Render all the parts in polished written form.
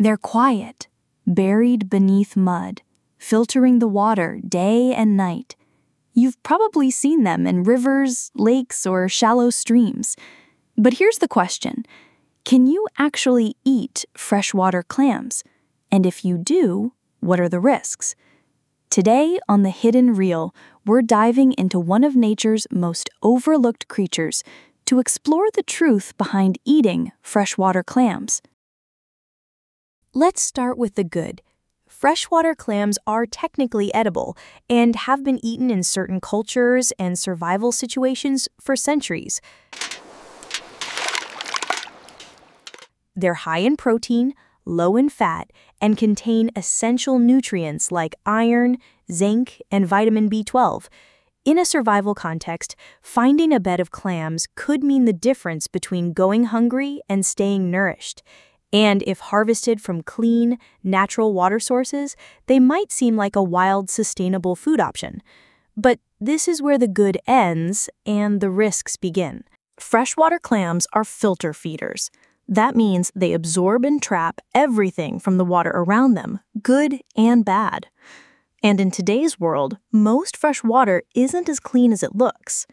They're quiet, buried beneath mud, filtering the water day and night. You've probably seen them in rivers, lakes, or shallow streams. But here's the question. Can you actually eat freshwater clams? And if you do, what are the risks? Today on The Hidden Real, we're diving into one of nature's most overlooked creatures to explore the truth behind eating freshwater clams. Let's start with the good. Freshwater clams are technically edible and have been eaten in certain cultures and survival situations for centuries. They're high in protein, low in fat, and contain essential nutrients like iron, zinc, and vitamin B12. In a survival context, finding a bed of clams could mean the difference between going hungry and staying nourished. And if harvested from clean, natural water sources, they might seem like a wild, sustainable food option. But this is where the good ends and the risks begin. Freshwater clams are filter feeders. That means they absorb and trap everything from the water around them, good and bad. And in today's world, most fresh water isn't as clean as it looks.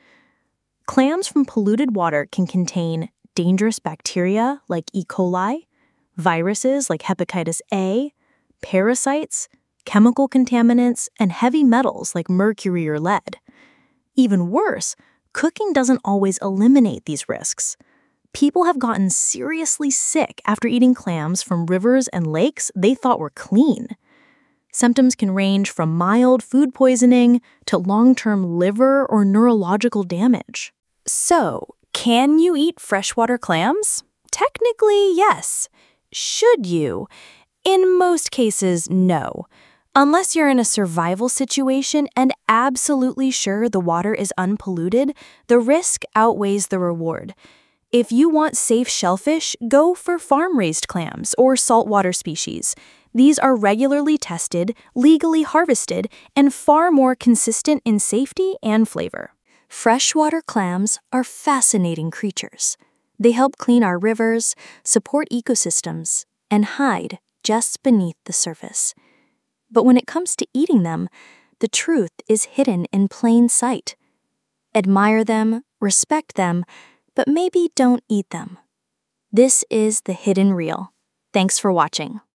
Clams from polluted water can contain dangerous bacteria like E. coli, viruses like hepatitis A, parasites, chemical contaminants, and heavy metals like mercury or lead. Even worse, cooking doesn't always eliminate these risks. People have gotten seriously sick after eating clams from rivers and lakes they thought were clean. Symptoms can range from mild food poisoning to long-term liver or neurological damage. So, can you eat freshwater clams? Technically, yes. Should you? In most cases, no. Unless you're in a survival situation and absolutely sure the water is unpolluted, the risk outweighs the reward. If you want safe shellfish, go for farm-raised clams or saltwater species. These are regularly tested, legally harvested, and far more consistent in safety and flavor. Freshwater clams are fascinating creatures. They help clean our rivers, support ecosystems, and hide just beneath the surface. But when it comes to eating them, the truth is hidden in plain sight. Admire them, respect them, but maybe don't eat them. This is The Hidden Real. Thanks for watching.